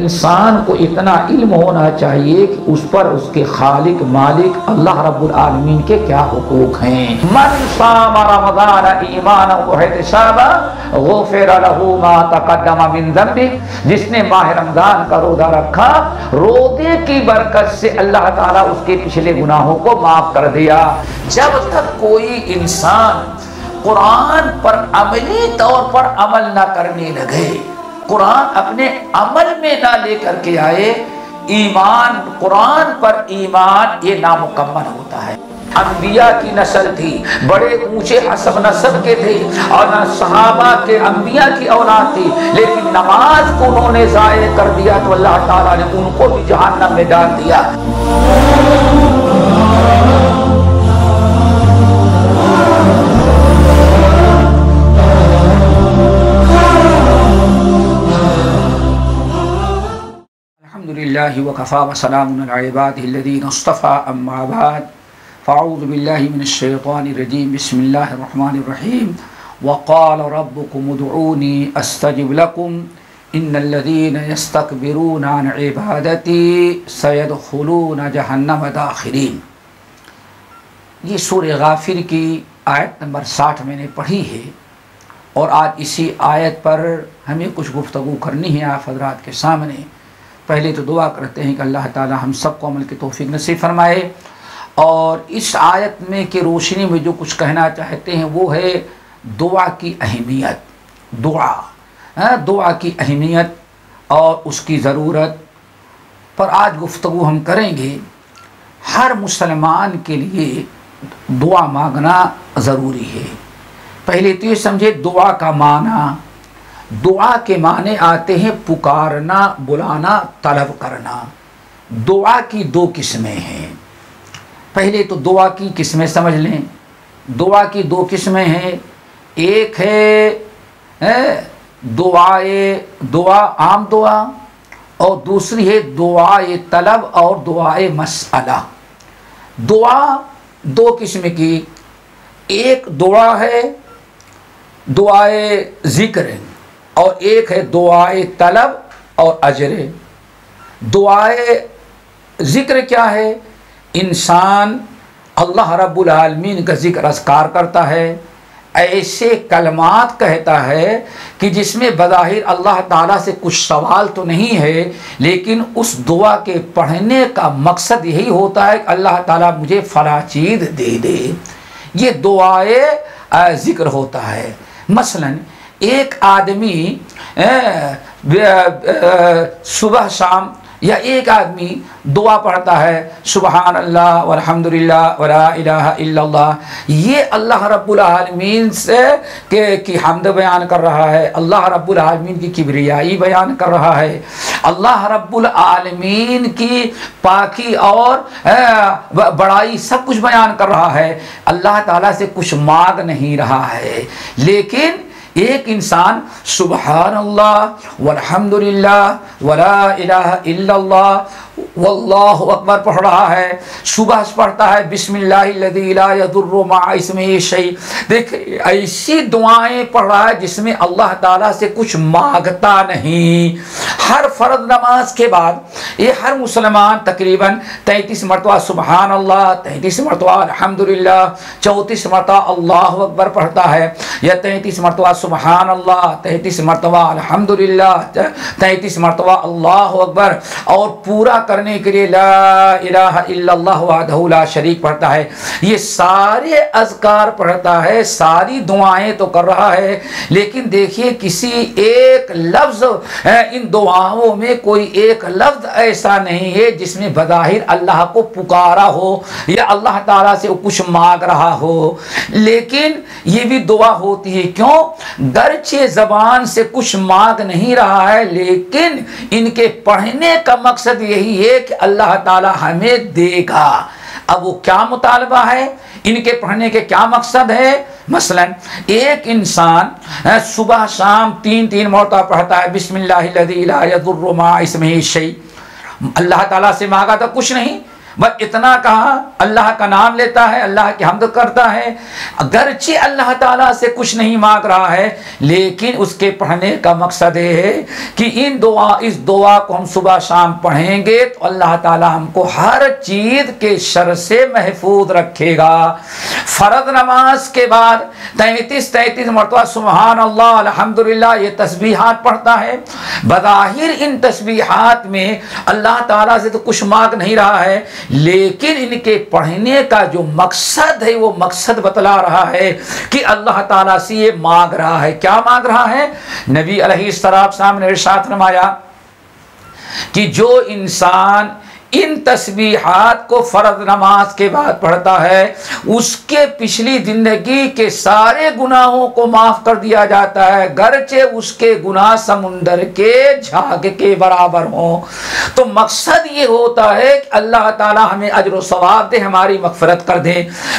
انسان کو اتنا علم ہونا چاہیے کہ اس پر اس کے خالق مالک اللہ رب العالمین کے کیا حقوق ہیں۔ من صام رمضان ایمانا واحتسابا غفر له ما تقدم من ذنبه، جس نے ماہ رمضان کا روزہ رکھا، روزے کی برکت سے اللہ تعالیٰ اس کے پچھلے گناہوں کو معاف کر دیا۔ جب تک کوئی انسان قرآن پر عملی طور پر عمل نہ کرنے لگے، قرآن اپنے عمل میں نہ لے کر کے آئے، ایمان قرآن پر ایمان یہ نامکمل ہوتا ہے۔ انبیاء کی نسل تھی، بڑے اونچے حسب نسب کے تھے اور نہ صحابہ کے انبیاء کی اولاد تھی، لیکن نماز کو انہوں نے ضائع کر دیا تو اللہ تعالیٰ نے ان کو بھی جہنم میں ڈال دیا۔ اللہ وکفا وسلام علی عباده الذین اصطفى، اما بعد فاعوذ باللہ من الشیطان الرجیم، بسم اللہ الرحمن الرحیم۔ وقال ربکم ادعونی استجب لکم ان الذین یستکبرون عن عبادتی سیدخلون جہنم داخرین۔ یہ سورہ غافر کی آیت نمبر 60 میں نے پڑھی ہے اور آج اسی آیت پر ہمیں کچھ گفتگو کرنی ہے آپ حضرات کے سامنے۔ پہلے تو دعا کرتے ہیں کہ اللہ تعالی ہم سب کو عمل کی توفیق نصیب فرمائے، اور اس آیت میں کی روشنی میں جو کچھ کہنا چاہتے ہیں وہ ہے دعا کی اہمیت، دعا کی اہمیت اور اس کی ضرورت پر آج گفتگو ہم کریں گے۔ ہر مسلمان کے لیے دعا مانگنا ضروری ہے۔ پہلے تو یہ سمجھے دعا کا معنی، دعا کے معنی آتے ہیں پکارنا، بلانا، طلب کرنا۔ دعا کی دو قسمیں ہیں، پہلے تو دعا کی قسمیں سمجھ لیں۔ دعا کی دو قسمیں ہیں، ایک ہے دعا عام دعا اور دوسری ہے دعائے طلب اور دعائے مسئلہ۔ دعا دو قسم کی، ایک دعا ہے دعائے ذکر اور ایک ہے دعائے طلب اور اجر۔ دعائے ذکر کیا ہے؟ انسان اللہ رب العالمین کا ذکر اذکار کرتا ہے، ایسے کلمات کہتا ہے کہ جس میں بظاہر اللہ تعالیٰ سے کچھ سوال تو نہیں ہے، لیکن اس دعا کے پڑھنے کا مقصد یہی ہوتا ہے کہ اللہ تعالیٰ مجھے فلاں چیز دے دے، یہ دعائے ذکر ہوتا ہے۔ مثلاً ایک آدمی صبح شام، یا ایک آدمی دعا پڑھتا ہے سبحان اللہ والحمدللہ ولا الہ الا اللہ، یہ اللہ رب العالمین سے کی حمد بیان کر رہا ہے، اللہ رب العالمین کی کبریائی بیان کر رہا ہے، اللہ رب العالمین کی پاکی اور بڑائی سب کچھ بیان کر رہا ہے، اللہ تعالیٰ سے کچھ مانگ نہیں رہا ہے۔ لیکن ایک انسان سبحان اللہ والحمدللہ ولا الہ الا اللہ واللہ اکبر پڑھ رہا ہے، صبح پڑھتا ہے بسم اللہ الذی لا یضر مع اسمہ شیء، دیکھ ایسی دعائیں پڑھ رہا ہے جس میں اللہ تعالیٰ سے کچھ مانگتا نہیں۔ ہر فرض نماز کے بعد یہ ہر مسلمان تقریباً 33 مرتبہ سبحان اللہ، 33 مرتبہ الحمدللہ، 34 مرتبہ اللہ اکبر پڑھتا ہے، یا 33 مرتبہ سبحان اللہ، 33 مرتبہ الحمدللہ، 33 مرتبہ اللہ اکبر، اور پورا کرنے کے لیے لا الہ الا اللہ وحدہ لا شریک پڑھتا ہے۔ یہ سارے اذکار پڑھتا ہے، ساری دعائیں تو کر رہا ہے، لیکن دیکھیے کسی ایک لفظ ان دعاؤں میں کوئی ایک لفظ ایسا نہیں ہے جس میں بظاہر اللہ کو پکارا ہو یا اللہ تعالیٰ سے کچھ مانگ رہا ہو۔ لیکن یہ بھی دعا ہوتی ہے، کیوں؟ گرچہ زبان سے کچھ مانگ نہیں رہا ہے، لیکن ان کے پڑھنے کا مقصد یہی ہے کہ اللہ تعالیٰ ہمیں دے گا۔ اب وہ کیا مطالبہ ہے، ان کے پڑھنے کے کیا مقصد ہے؟ مثلا ایک انسان صبح شام 3 مرتبہ پڑھتا ہے بسم اللہ الذی لا یضر مع اسمہ شیء، اللہ تعالیٰ سے مانگا تھا کچھ نہیں، وہ اتنا کہا اللہ کا نام لیتا ہے، اللہ کی حمد کرتا ہے، اگرچہ اللہ تعالیٰ سے کچھ نہیں مانگ رہا ہے، لیکن اس کے پڑھنے کا مقصد یہ ہے کہ اس دعا کو ہم صبح شام پڑھیں گے تو اللہ تعالیٰ ہم کو ہر چیز کے شر سے محفوظ رکھے گا۔ فرض نماز کے بعد 33 مرتبہ سبحان اللہ الحمدللہ یہ تسبیحات پڑھتا ہے۔ بظاہر ان تسبیحات میں اللہ تعالیٰ سے تو کچھ مانگ نہیں رہا ہے، لیکن ان کے پڑھنے کا جو مقصد ہے وہ مقصد بتلا رہا ہے کہ اللہ تعالیٰ سے یہ مانگ رہا ہے۔ کیا مانگ رہا ہے؟ نبی علیہ السلام نے ارشاد فرمایا کہ جو انسان ان تسبیحات کو فرض نماز کے بعد پڑھتا ہے اس کے پچھلی زندگی کے سارے گناہوں کو معاف کر دیا جاتا ہے، گرچہ اس کے گناہ سمندر کے جھاگ کے برابر ہوں۔ تو مقصد یہ ہوتا ہے کہ اللہ تعالی ہمیں اجر و ثواب دے، ہماری مغفرت کر دے۔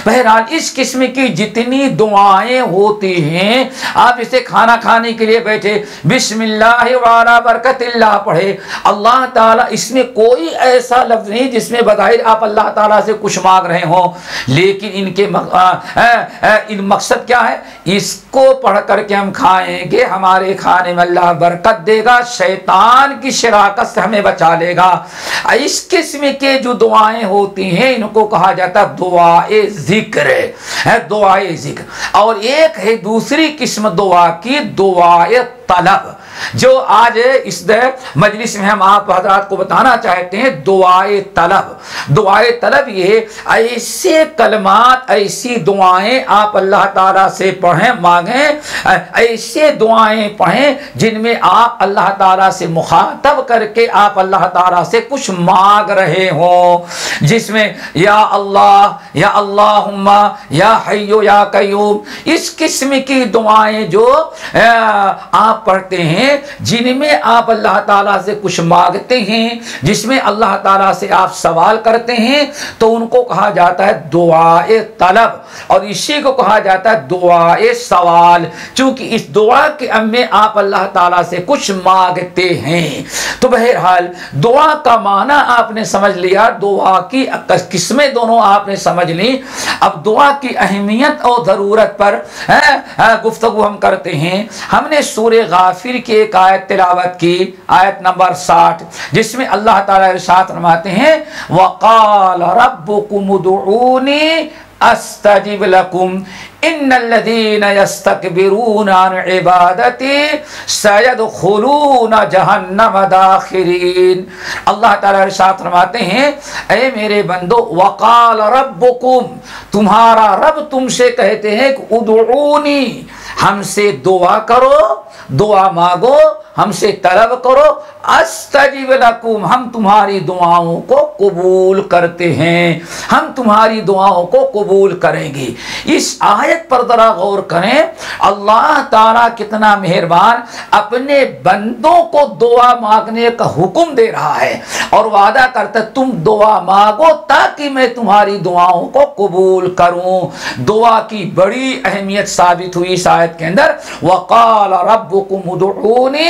بہرحال اس قسم کی جتنی دعائیں ہوتی ہیں، آپ اسے کھانا کھانے کے لیے بیٹھے بسم اللہ وعلا برکت اللہ پڑھے، اللہ تعالی اس میں کوئی ایسا لفظ نہیں جس میں بظاہر آپ اللہ تعالیٰ سے کچھ مانگ رہے ہوں، لیکن ان کے مقصد کیا ہے؟ اس کو پڑھ کر کے ہم کھائیں گے، ہمارے کھانے میں اللہ برکت دے گا، شیطان کی شراکت سے ہمیں بچا لے گا۔ اس قسم کے جو دعائیں ہوتی ہیں ان کو کہا جاتا ہے دعائے ذکر ہے، دعائے ذکر۔ اور ایک ہے دوسری قسم دعا کی، دعائے طلب، جو آج اس مجلس میں ہم آپ حضرات کو بتانا چاہتے ہیں دعائے طلب۔ دعائے طلب یہ ایسے کلمات، ایسی دعائیں آپ اللہ تعالیٰ سے پڑھیں، مانگیں، ایسے دعائیں پڑھیں جن میں آپ اللہ تعالیٰ سے مخاطب کر کے آپ اللہ تعالیٰ سے کچھ مانگ رہے ہوں، جس میں یا اللہ، یا اللہم، یا حیو یا قیوم، اس قسم کی دعائیں جو آپ پڑھتے ہیں جن میں آپ اللہ تعالیٰ سے کچھ مانگتے ہیں، جس میں اللہ تعالیٰ سے آپ سوال کرتے ہیں، تو ان کو کہا جاتا ہے دعائے طلب، اور اسی کو کہا جاتا ہے دعائے سوال۔ چونکہ اس دعا کے میں آپ اللہ تعالیٰ سے کچھ مانگتے ہیں۔ تو بہرحال دعا کا معنی آپ نے سمجھ لیا، دعا کی قسمیں دونوں آپ نے سمجھ لیں۔ اب دعا کی اہمیت اور ضرورت پر گفتگو ہم کرتے ہیں۔ ہم نے سورہ غافر کی ایک آیت تلاوت کی، آیت نمبر 60، جس میں اللہ تعالیٰ ارشاد فرماتے ہیں وَقَالَ رَبُّكُمُ ادْعُونِي أَسْتَجِبْ لَكُمْ إِنَّ الَّذِينَ يَسْتَكْبِرُونَ عَنْ عِبَادَتِي سَيَدْخُلُونَ جَهَنَّمَ دَاخِرِينَ۔ اللہ تعالیٰ ارشاد فرماتے ہیں اے میرے بندو، وَقَالَ رَبُّكُمْ، تمہارا رب تم سے کہتے ہیں کہ ادعونی، ہم سے دعا کرو، دعا مانگو، ہم سے طلب کرو، استجب لکم، ہم تمہاری دعاؤں کو قبول کرتے ہیں، ہم تمہاری دعاؤں کو قبول کریں گے۔ اس آیت پر ذرا غور کریں، اللہ تعالیٰ کتنا مہربان اپنے بندوں کو دعا مانگنے کا حکم دے رہا ہے اور وعدہ کرتا ہے تم دعا مانگو تاکہ میں تمہاری دعاؤں کو قبول کروں۔ دعا کی بڑی اہمیت ثابت ہوئی اس آیت کے اندر۔ وقال رب ادعونی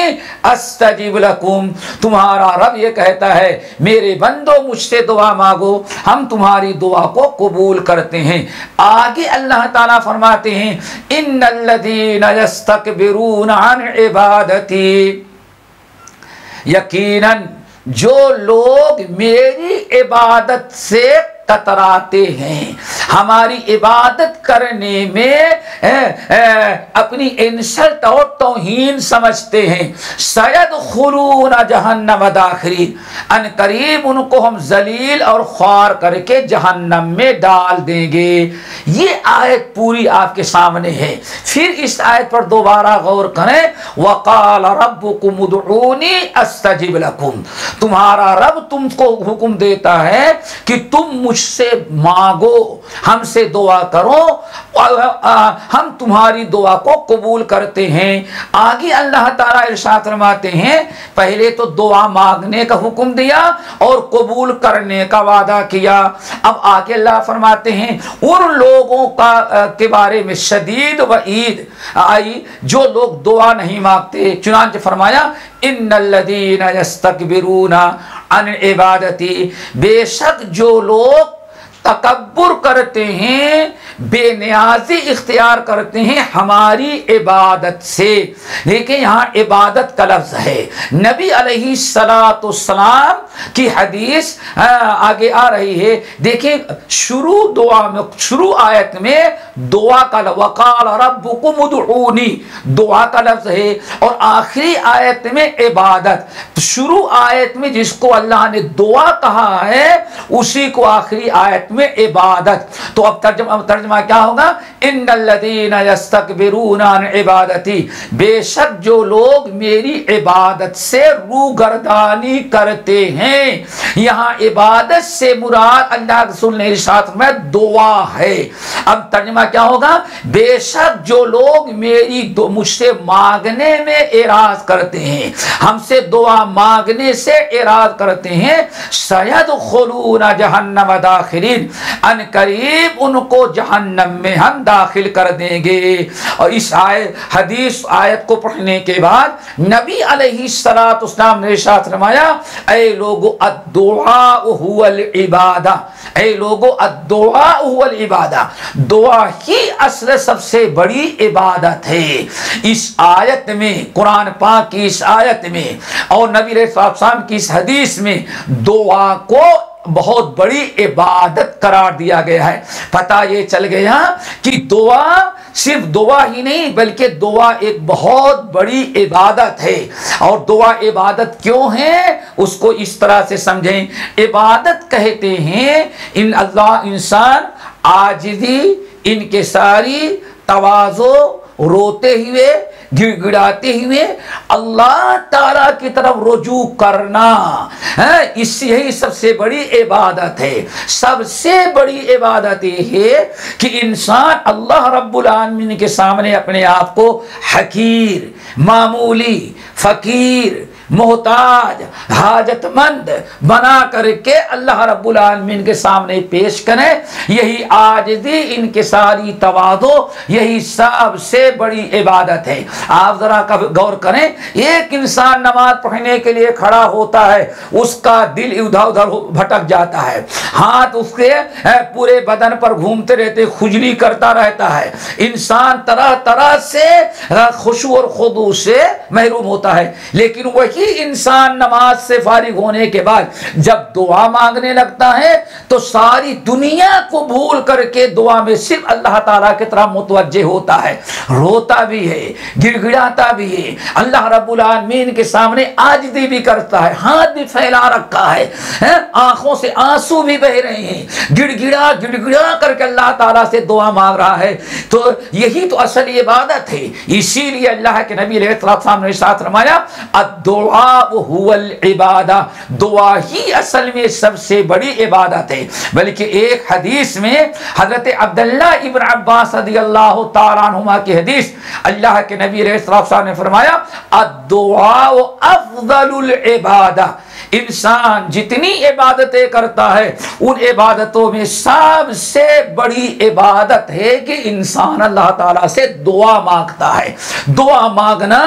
استجب لکم، تمہارا رب یہ کہتا ہے میرے بندو مجھ سے دعا مانگو، ہم تمہاری دعا کو قبول کرتے ہیں۔ آگے اللہ تعالیٰ فرماتے ہیں ان الذین یستکبرون عن عبادتی، یقیناً جو لوگ میری عبادت سے تتراتے ہیں، ہماری عبادت کرنے میں اپنی انسلٹ اور توہین سمجھتے ہیں، سیدخلون جہنم داخرین، ان قریب ان کو ہم ذلیل اور خوار کر کے جہنم میں ڈال دیں گے۔ یہ آیت پوری آپ کے سامنے ہے۔ پھر اس آیت پر دوبارہ غور کریں، وقال ربکم ادعونی استجب لکم، تمہارا رب تم کو حکم دیتا ہے کہ تم مجھ سے مانگو، ہم سے دعا کرو، ہم تمہاری دعا کو قبول کرتے ہیں۔ آگے اللہ تعالیٰ ارشاد فرماتے ہیں، پہلے تو دعا مانگنے کا حکم دیا اور قبول کرنے کا وعدہ کیا، اب آگے اللہ فرماتے ہیں ان لوگوں کے بارے میں شدید وعید آئی جو لوگ دعا نہیں مانگتے۔ چنانچہ فرمایا ان الذین یستکبرون عن عبادتی، بے شک جو لوگ تکبر کرتے ہیں، بے نیازی اختیار کرتے ہیں ہماری عبادت سے۔ دیکھیں یہاں عبادت کا لفظ ہے، نبی علیہ السلام کی حدیث آگے آ رہی ہے۔ دیکھیں شروع دعا میں، شروع آیت میں دعا کا لفظ، وقال ربکم ادعونی، دعا کا لفظ ہے، اور آخری آیت میں عبادت۔ شروع آیت میں جس کو اللہ نے دعا کہا ہے اسی کو آخری آیت میں عبادت۔ تو اب ترجمہ کیا ہوگا؟ ان الذین یستکبرون عن عبادتی، بے شک جو لوگ میری عبادت سے روگردانی کرتے ہیں۔ یہاں عبادت سے مراد اللہ رسول نے ارشاد فرمایا دعا ہے۔ اب ترجمہ کیا ہوگا؟ بے شک جو لوگ میری مجھ سے مانگنے میں اعراض کرتے ہیں، ہم سے دعا مانگنے سے اعراض کرتے ہیں، سیدخلون جہنم داخلین، ان قریب ان کو جہنم میں ہم داخل کر دیں گے۔ اور اس حدیث آیت کو پڑھنے کے بعد نبی علیہ السلام نے ارشاد فرمایا اے لوگو الدعاء هو العبادہ، اے لوگو الدعاء هو العبادہ، دعا ہی اصل سب سے بڑی عبادت ہے۔ اس آیت میں، قرآن پاک کی اس آیت میں اور نبی علیہ السلام کی اس حدیث میں دعا کو بہت بڑی عبادت قرار دیا گیا ہے۔ پتہ یہ چل گیا کہ دعا صرف دعا ہی نہیں بلکہ دعا ایک بہت بڑی عبادت ہے۔ اور دعا عبادت کیوں ہے اس کو اس طرح سے سمجھیں۔ عبادت کہتے ہیں ان اللہ انسان عاجزی، انکساری، تواضع، روتے ہوئے، گڑ گڑاتے ہوئے اللہ تعالیٰ کی طرف رجوع کرنا، اس یہی سب سے بڑی عبادت ہے۔ سب سے بڑی عبادت یہ ہے کہ انسان اللہ رب العالمین کے سامنے اپنے آپ کو حقیر، معمولی، فقیر، محتاج، حاجت مند بنا کر کے اللہ رب العالمین کے سامنے پیش کریں۔ یہی عاجزی، انکساری، تواضع یہی سب سے بڑی عبادت ہے۔ آپ ذرا غور کریں، ایک انسان نماز پڑھنے کے لیے کھڑا ہوتا ہے، اس کا دل ادھر ادھر بھٹک جاتا ہے، ہاتھ اس کے پورے بدن پر گھومتے رہتے، خجلی کرتا رہتا ہے، انسان طرح طرح سے خشوع اور خضوع سے محروم ہوتا ہے۔ لیکن وہی انسان نماز سے فارغ ہونے کے بعد جب دعا مانگنے لگتا ہے تو ساری دنیا کو بھول کر کے دعا میں صرف اللہ تعالیٰ کی طرف متوجہ ہوتا ہے، روتا بھی ہے، گڑ گڑاتا بھی ہے، اللہ رب العالمین کے سامنے عاجزی بھی کرتا ہے، ہاتھ بھی پھیلا رکھا ہے، آنکھوں سے آنسو بھی بہ رہے ہیں، گڑ گڑا کر کے اللہ تعالیٰ سے دعا مانگ رہا ہے۔ تو یہی تو اصل عبادت ہے۔ اسی لیے اللہ کے نبی علیہ السلام نے ساتھ رمایا هو العبادہ، دعا ہی اصل میں سب سے بڑی عبادت ہے۔ بلکہ ایک حدیث میں حضرت عبداللہ ابن عباس رضی اللہ تعالیٰ عنہما کی حدیث، اللہ کے نبی علیہ السلام نے فرمایا الدعاء افضل العبادہ، انسان جتنی عبادتیں کرتا ہے ان عبادتوں میں سب سے بڑی عبادت ہے کہ انسان اللہ تعالیٰ سے دعا مانگتا ہے۔ دعا مانگنا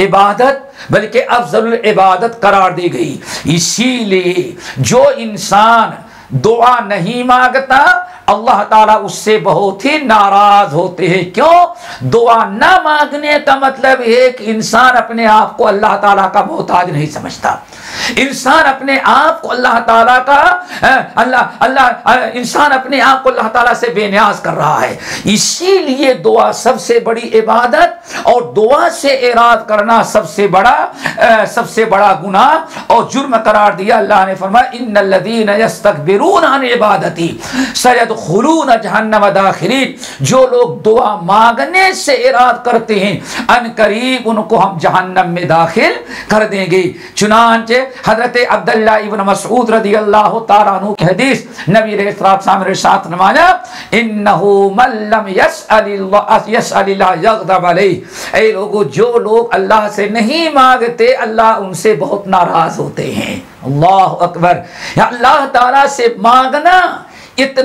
عبادت بلکہ افضل العبادت قرار دی گئی۔ اسی لیے جو انسان دعا نہیں مانگتا اللہ تعالیٰ اس سے بہت ہی ناراض ہوتے ہیں۔ کیوں؟ دعا نہ مانگنے کا مطلب ہے کہ انسان اپنے آپ کو اللہ تعالیٰ کا محتاج نہیں سمجھتا، انسان اپنے آپ کو اللہ تعالیٰ کا انسان اپنے آپ کو اللہ تعالیٰ سے بے نیاز کر رہا ہے۔ اسی لیے دعا سب سے بڑی عبادت اور دعا سے اعراض کرنا سب سے بڑا گناہ اور جرم قرار دیا۔ اللہ نے فرمایا ان الذین یستکبرون عن عبادتی سیدخلون جہنم داخلین، جو لوگ دعا مانگنے سے اعراض کرتے ہیں ان قریب ان کو ہم جہنم میں داخل کر دیں گے۔ چنانچہ حضرت عبداللہ ابن مسعود رضی اللہ تعالیٰ عنہ کی حدیث، نبی علیہ السلام نے ارشاد فرمایا انہو من لم یسأل اللہ یغضب علیہ، اے لوگو جو لوگ اللہ سے نہیں مانگتے اللہ ان سے بہت ناراض ہوتے ہیں۔ اللہ اکبر! اللہ تعالیٰ سے مانگنا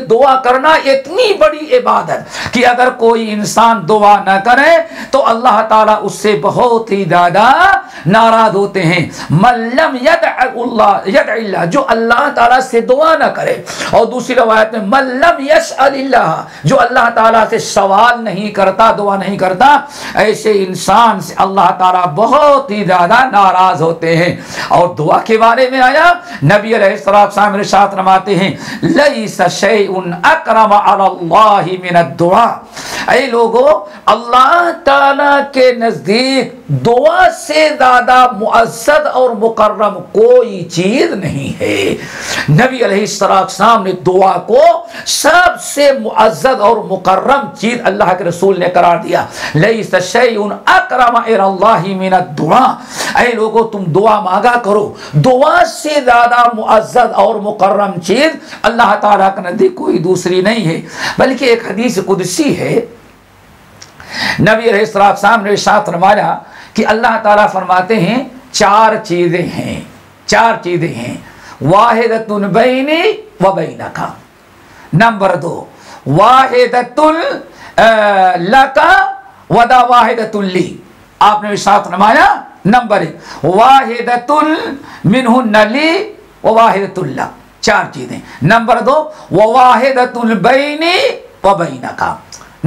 دعا کرنا اتنی بڑی عبادت کہ اگر کوئی انسان دعا نہ کرے تو اللہ تعالیٰ اس سے بہت ہی زیادہ ناراض ہوتے ہیں. ملم ید اللہ، جو اللہ تعالیٰ سے دعا نہ کرے. اور دوسری روایت میں ملم یس اللہ، جو اللہ تعالیٰ سے سوال نہیں کرتا، دعا نہیں کرتا، ایسے انسان سے اللہ تعالیٰ بہت ہی زیادہ ناراض ہوتے ہیں. اور دعا کے بارے میں آیا نبی علیہ السلام ارشاد فرماتے ہیں لیس شیء اکرم علی اللہ من الدعاء. اے لوگوں، اللہ تعالیٰ کے نزدیک دعا سے زیادہ معزز اور مکرم کوئی چیز نہیں ہے. نبی علیہ السلام نے دعا کو سب سے معزز اور مکرم چیز اللہ کے رسول نے قرار دیا. لیس شیء اکرم علی اللہ من الدعاء. اے لوگوں، تم دعا مانگا کرو، دعا سے زیادہ معزز اور مکرم چیز اللہ تعالیٰ کے نزدیک کوئی دوسری نہیں ہے. بلکہ ایک حدیث قدسی ہے، نبی علیہ السلام نے ارشاد فرمایا کہ اللہ تعالیٰ فرماتے ہیں چار چیزیں ہیں. واحدۃ بینی و بینک، نمبر 2 واحدۃ لک ودا واحدۃ لی. آپ نے ارشاد فرمایا نمبر 1 واحدۃ منہن لی و واحدۃ لک، چار چیزیں. نمبر 2 وواحدۃ بینی و بینک.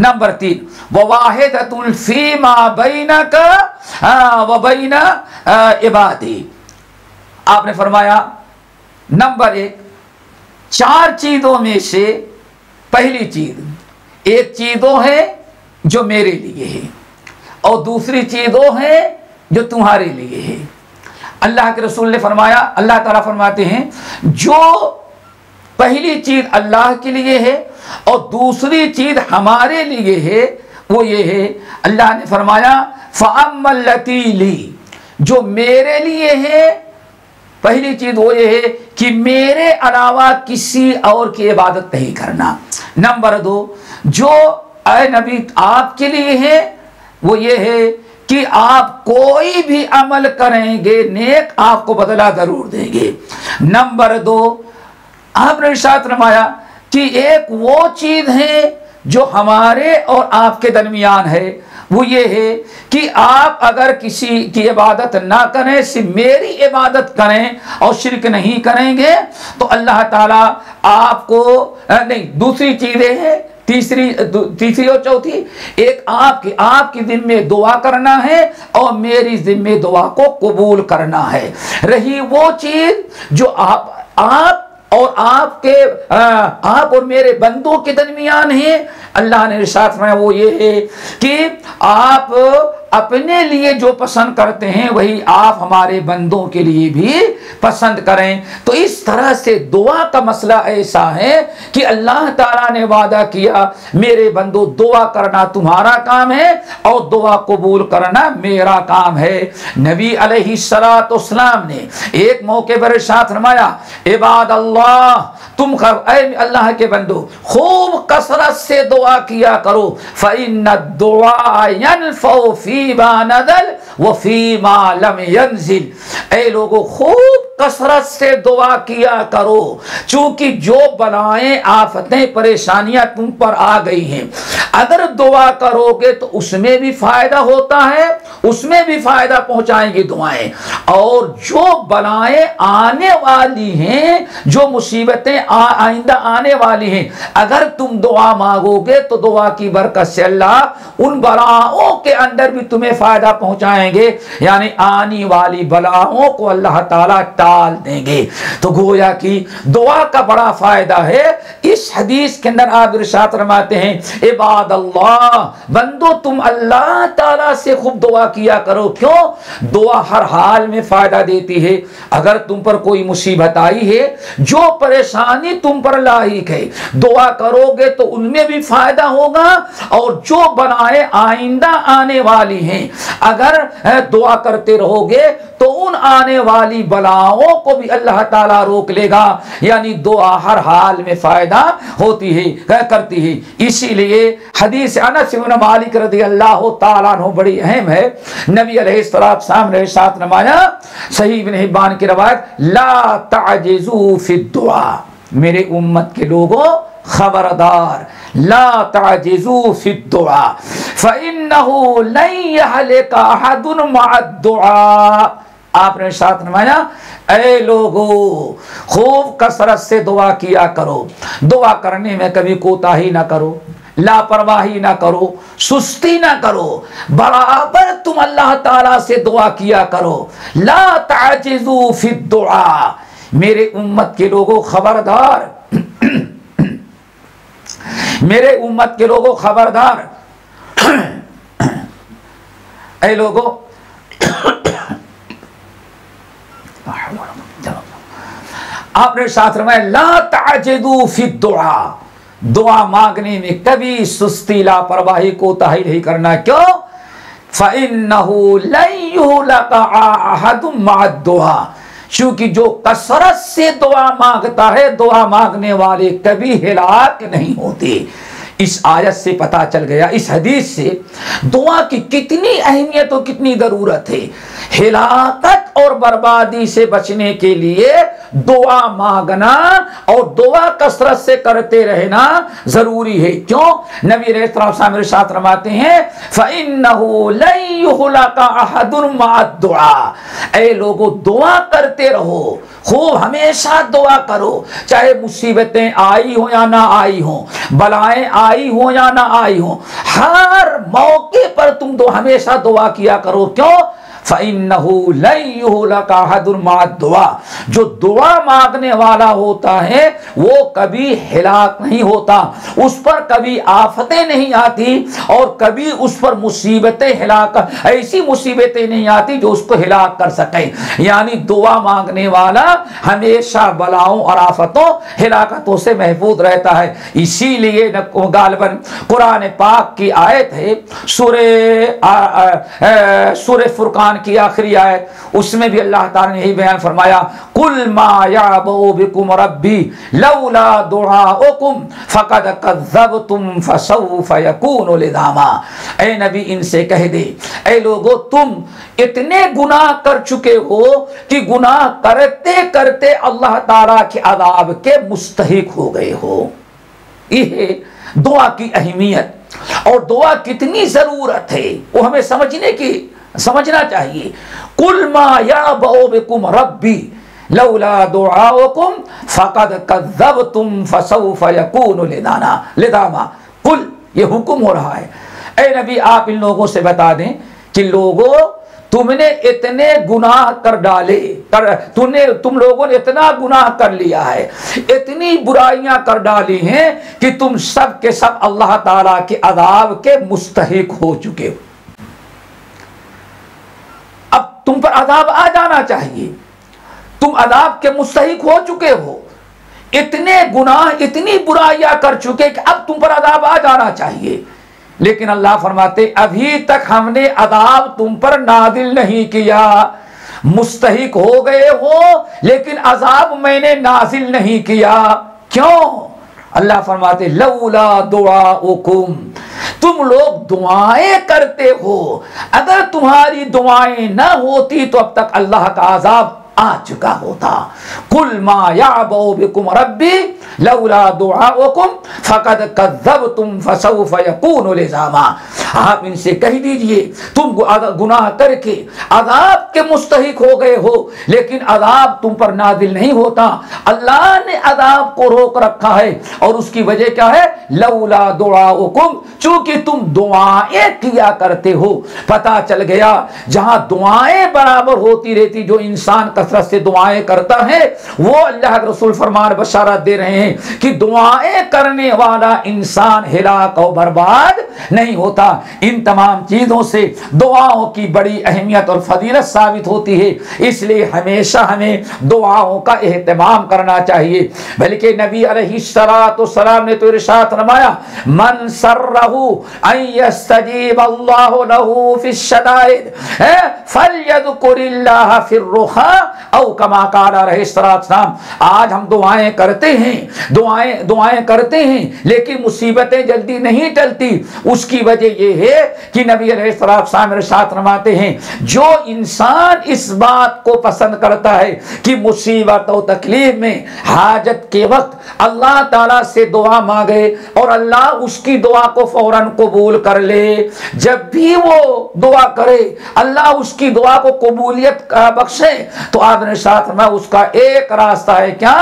نمبر 3 وواحدۃ فیما بینک و بین عبادی. آپ نے فرمایا نمبر 1، چار چیزوں میں سے پہلی چیز ایک چیز وہ ہے جو میرے لیے ہے، اور دوسری چیز وہ ہے جو تمہارے لیے ہے. اللہ کے رسول نے فرمایا، اللہ تعالیٰ فرماتے ہیں جو پہلی چیز اللہ کے لیے ہے اور دوسری چیز ہمارے لیے ہے وہ یہ ہے. اللہ نے فرمایا فَأَمَّا الَّتِي لِي، جو میرے لیے ہے پہلی چیز وہ یہ ہے کہ میرے علاوہ کسی اور کی عبادت نہیں کرنا. نمبر 2 جو اے نبی آپ کے لیے ہے وہ یہ ہے کہ آپ کوئی بھی عمل کریں گے نیک، آپ کو بدلہ ضرور دیں گے. نمبر 2 آپ نے ارشاد فرمایا کہ ایک وہ چیز ہے جو ہمارے اور آپ کے درمیان ہے، وہ یہ ہے کہ آپ اگر کسی کی عبادت نہ کریں، صرف میری عبادت کریں اور شرک نہیں کریں گے تو اللہ تعالیٰ آپ کو نہیں. دوسری چیزیں ہیں، تیسری اور چوتھی، ایک آپ کی ذمہ دعا کرنا ہے اور میری ذمہ دعا کو قبول کرنا ہے. رہی وہ چیز جو آپ اور میرے بندوں کے درمیان ہے، اللہ نے ارشاد فرمایا وہ یہ ہے کہ آپ اپنے لیے جو پسند کرتے ہیں وہی آپ ہمارے بندوں کے لیے بھی پسند کریں. تو اس طرح سے دعا کا مسئلہ ایسا ہے کہ اللہ تعالیٰ نے وعدہ کیا میرے بندوں دعا کرنا تمہارا کام ہے اور دعا قبول کرنا میرا کام ہے. نبی علیہ السلام نے ایک موقع پر ارشاد فرمایا عباد اللہ، تم اے اللہ کے بندو خوب کثرت سے دعا کیا کرو فَإِنَّ الدُّعَاءَ يَنْفَعُ فِي مَا نَزَلَ وَفِي مَا لَمْ يَنْزِلْ. اے لوگوں خوب کثرت سے دعا کیا کرو، چونکہ جو بلائیں آفتیں پریشانیاں تم پر آ گئی ہیں، اگر دعا کرو گے تو اس میں بھی فائدہ ہوتا ہے، اس میں بھی فائدہ پہنچائیں گی دعائیں، اور جو بلائیں آنے والی ہیں، جو مصیبتیں آئندہ آنے والی ہیں، اگر تم دعا مانگو گے تو دعا کی برکت سے اللہ ان بلاؤں کے اندر بھی تمہیں فائدہ پہنچائیں گے، یعنی آنے والی بلاؤں کو اللہ تعالیٰ ٹال دیں گے. تو گویا کہ دعا کا بڑا فائدہ ہے. اس حدیث کے اندر آپ ارشاد فرماتے ہیں عباد اللہ، بندو تم اللہ تعالیٰ سے خوب دعا کیا کرو. کیوں؟ دعا ہر حال میں فائدہ دیتی ہے. اگر تم پر کوئی مصیبت آئی ہے، جو پریشانی تم پر لاحق ہے، دعا کرو گے تو ان میں بھی فائدہ ہوگا، اور جو بنائے آئندہ آنے والی ہیں اگر دعا کرتے رہو گے تو ان آنے والی بلاؤں کو بھی اللہ تعالیٰ روک لے گا. یعنی دعا ہر حال میں فائدہ ہوتی ہے کرتی ہے. اسی لیے حدیث انس بن مالک رضی اللہ تعالیٰ عنہ بڑی اہم ہے. نبی علیہ السلام نے ارشاد فرمایا، صحیح ابن حبان کی روایت، لا تعجزوا فی الدعاء، میرے امت کے لوگوں خبردار لا تعجزوا في الدعاء فإنه لن يهلك أحد مع الدعاء. آپ نے ارشاد فرمایا اے لوگو خوب کثرت سے دعا کیا کرو، دعا کرنے میں کبھی کوتاہی نہ کرو، لاپرواہی نہ کرو، سستی نہ کرو، برابر تم اللہ تعالیٰ سے دعا کیا کرو. لا تعجزوا فی الدعاء، میرے امت کے لوگوں خبردار، میرے امت کے لوگوں خبردار، اے لوگوں آپ نے ساتھ رہے لا تعجزوا فی الدعاء، دعا مانگنے میں کبھی سستی لاپرواہی کوتاہی نہیں کرنا. کیوں؟ فَإِنَّهُ لَن يُهْلَكَ أَحَدٌ مَعَ الدُّعَاءِ، چونکہ جو کثرت سے دعا مانگتا ہے دعا مانگنے والے کبھی ہلاک نہیں ہوتے. اس آیت سے پتہ چل گیا، اس حدیث سے دعا کی کتنی اہمیت اور کتنی ضرورت ہے. ہلاکت اور بربادی سے بچنے کے لیے دعا مانگنا اور دعا کثرت سے کرتے رہنا ضروری ہے. کیوں؟ نبی علیہ السلام ارشاد فرماتے ہیں فَإِنَّهُ لَن يُهْلَكَ أَحَدٌ مَعَ الدُّعَاءِ، اے لوگو دعا کرتے رہو، خوب ہمیشہ دعا کرو، چاہے مصیبتیں آئی ہوں یا نہ آئی ہوں، بلائیں آئی ہوں یا نہ آئی ہوں، ہر موقع پر تم ہمیشہ دعا کیا کرو. کیوں؟ فَإِنَّهُ لَن يُهْلَكَ أَحَدٌ مَعَ الدُّعَاءِ، جو دعا مانگنے والا ہوتا ہے وہ کبھی ہلاک نہیں ہوتا، اس پر کبھی آفتیں نہیں آتی اور کبھی اس پر مصیبتیں ہلاک ایسی مصیبتیں نہیں آتی جو اس کو ہلاک کر سکیں. یعنی دعا مانگنے والا ہمیشہ بلاؤں اور آفتوں ہلاکتوں سے محفوظ رہتا ہے. اسی لیے غالباً قرآن پاک کی آیت ہے سورہ فرقان کی آخری آیت، اس میں بھی اللہ تعالیٰ نے یہی بیان فرمایا قُلْ مَا يَعْبَعُ بِكُمْ رَبِّي لَوْلَا دُعَاؤُكُمْ فَقَدْ كَذَّبْتُمْ فَسَوْفَ يَكُونُ لِزَامًا. اے نبی ان سے کہہ دے اے لوگو تم اتنے گناہ کر چکے ہو کہ گناہ کرتے کرتے اللہ تعالیٰ کے عذاب کے مستحق ہو گئے ہو. یہ ہے دعا کی اہمیت اور دعا کتنی ضرورت ہے وہ ہمیں سمجھنا چاہیے. قُلْ مَا يَعْبَعُ بِكُمْ رَبِّي لَوْلَا دُعَاؤُكُمْ فَقَدْ كَذَّبْتُمْ فَسَوْفَ يَكُونُ لِزَامًا. قُلْ یہ حکم ہو رہا ہے. اے نبی آپ ان لوگوں سے بتا دیں کہ لوگوں تم نے اتنے گناہ کر ڈالے، تم لوگوں نے اتنا گناہ کر لیا ہے، اتنی برائیاں کر ڈالی ہیں کہ تم سب کے سب اللہ تعالیٰ کے عذاب کے مستحق ہو چکے ہو. تم پر عذاب آ جانا چاہیے، تم عذاب کے مستحق ہو چکے ہو، اتنے گناہ اتنی برائیاں کر چکے کہ اب تم پر عذاب آ جانا چاہیے. لیکن اللہ فرماتے ابھی تک ہم نے عذاب تم پر نازل نہیں کیا، مستحق ہو گئے ہو لیکن عذاب میں نے نازل نہیں کیا. کیوں؟ اللہ فرماتے لولا دعاؤکم، تم لوگ دعائیں کرتے ہو، اگر تمہاری دعائیں نہ ہوتی تو اب تک اللہ کا عذاب آ چکا ہوتا. قُلْ مَا يَعْبَعُ بِكُمْ رَبِّي لَوْلَا دُعَاؤُكُمْ فَقَدْ كَذَّبْتُمْ فَسَوْفَ يَكُونُ لِزَامًا. آپ ان سے کہہ دیجئے تم گناہ کر کے عذاب کے مستحق ہو گئے ہو لیکن عذاب تم پر نازل نہیں ہوتا، اللہ نے عذاب کو روک رکھا ہے. اور اس کی وجہ کیا ہے؟ لَوْلَا دُعَاؤُكُمْ، چونکہ تم دعائیں کیا کرتے ہو. پتہ چل گیا جہاں دعائیں برابر ہوتی رہتی، جو انسان کثرت سے دعائیں کرتا ہے وہ اللہ کے رسول فرمان بشارت دے رہے ہیں کہ دعائیں کرنے والا انسان ہلاک اور برباد نہیں ہوتا. ان تمام چیزوں سے دعاؤں کی بڑی اہمیت اور فضیلت ثابت ہوتی ہے، اس لیے ہمیشہ ہمیں دعاؤں کا اہتمام کرنا چاہیے. بلکہ نبی علیہ السلام نے تو ارشاد فرمایا من سرہ ان یستجیب اللہ لہ فی الشدائد فلیذکر اللہ فی الرخاء او کما قال علیہ السلام. آج ہم دعائیں کرتے ہیں دعائیں کرتے ہیں لیکن مصیبتیں جلدی نہیں ٹلتی. اس کی وجہ یہ ہے کہ نبی علیہ السلام ارشاد فرماتے ہیں جو انسان اس بات کو پسند کرتا ہے کہ مصیبت و تکلیف میں حاجت کے وقت اللہ تعالیٰ سے دعا مانگے اور اللہ اس کی دعا کو فوراً قبول کر لے, جب بھی وہ دعا کرے اللہ اس کی دعا کو قبولیت بخشے. تو آپ نے ساتھ میں اس کا ایک راستہ ہے کیا,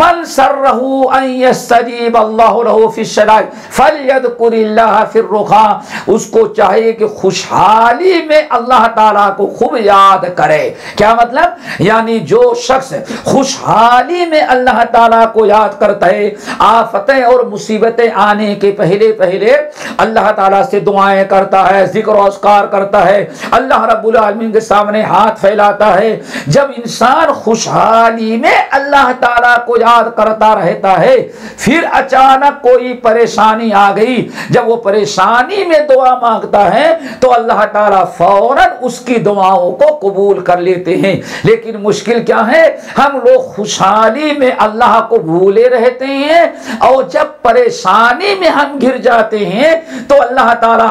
من سرہ ان یستجیب اللہ لہ فی الشراء فلیذکر اللہ فی الرخاء. اس کو چاہیے کہ خوشحالی میں اللہ تعالیٰ کو خوب یاد کرے. کیا مطلب, یعنی جو شخص خوشحالی میں اللہ تعالیٰ کو یاد کرتا ہے, آفتیں اور مصیبتیں آنے کے پہلے پہلے اللہ تعالیٰ سے دعائیں کرتا ہے, ذکر و اذکار کرتا ہے, اللہ رب العالمین کے سامنے ہاتھ پھیلاتا ہے. جب انسان خوشحالی میں اللہ تعالیٰ کو یاد کرتا رہتا ہے, پھر اچانک کوئی پریشانی آ گئی, جب وہ پریشانی میں دعا مانگتا ہے تو اللہ تعالیٰ فوراً اس کی دعاؤں کو قبول کر لیتے ہیں. لیکن مشکل کیا ہے, ہم لوگ خوشحالی میں اللہ کو بھولے رہتے ہیں اور جب پریشانی میں ہم گر جاتے ہیں تو اللہ تعالیٰ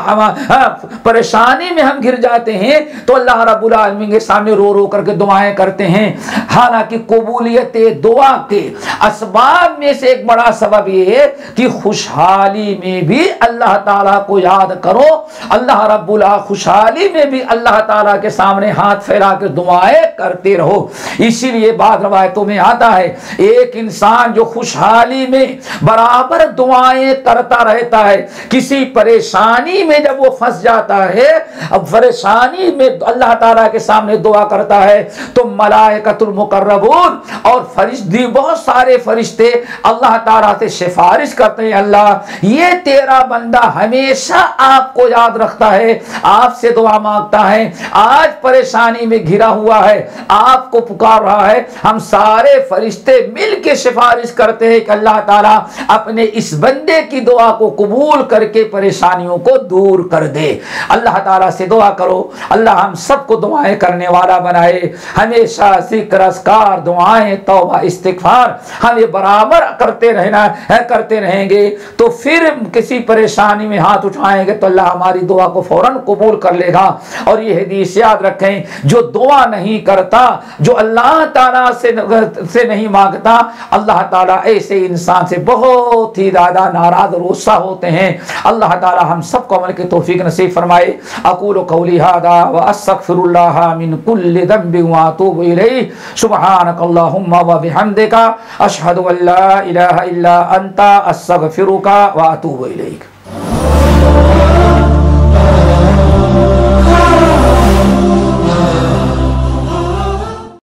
اللہ رب العالمین کے سامنے رو رو کر کے دعائیں کرتے ہیں. حالانکہ قبولیت دعا کے اسباب میں سے ایک بڑا سبب یہ ہے کہ خوشحالی میں بھی اللہ تعالیٰ کو یاد کرو, اللہ رب العالمین خوشحالی میں بھی اللہ تعالیٰ کے سامنے ہاتھ پھیلا کے دعائیں کرتے رہو. اسی لیے بعض روایتوں میں آتا ہے ایک انسان جو خوشحالی میں برابر دعائیں کرتا رہتا ہے, کسی پریشانی میں جب وہ پھنس جاتا ہے, اب پریشانی میں اللہ تعالیٰ کے سامنے دعا کرتا ہے تو ملائکۃ المقربون اور فرشتے, بہت سارے فرشتے اللہ تعالیٰ سے سفارش کرتے ہیں, اللہ یہ تیرا بندہ ہمیشہ آپ کو یاد رکھتا ہے, آپ سے دعا مانگتا ہے, آج پریشانی میں گھرا ہوا ہے, آپ کو پکار رہا ہے. ہم سارے فرشتے مل کے سفارش کرتے ہیں کہ اللہ تعالیٰ اپنے اس بندے کی دعا کو قبول کر کے پریشانیوں کو دور کر دے. اللہ تعالیٰ سے دعا کرو, اللہ ہم سب کو دعائیں کرنے والا بنائے, ہمیشہ ذکر اذکار دعائیں توبہ استغفار ہم یہ برابر کرتے رہیں گے تو پھر کسی پریشانی میں ہاتھ اٹھائیں گے تو اللہ ہماری دعا کو فوراً قبول کر لے گا. اور یہ حدیث یاد رکھیں, جو دعا نہیں کرتا, جو اللہ تعالیٰ سے نہیں مانگتا, اللہ تعالیٰ ایسے انسان سے بہت ہی زیادہ ناراض اور غصہ ہوتے ہیں. اللہ تعالیٰ ہم سب کو عمل کی توفیق نصیب فرمائے. اقول قولی ھذا واستغفر اللہ من کل ذنب واتوب الیہ. سبحانک اللہم وبحمدک اشھد ان لا الہ الا انت استغفرک واتوب الیک.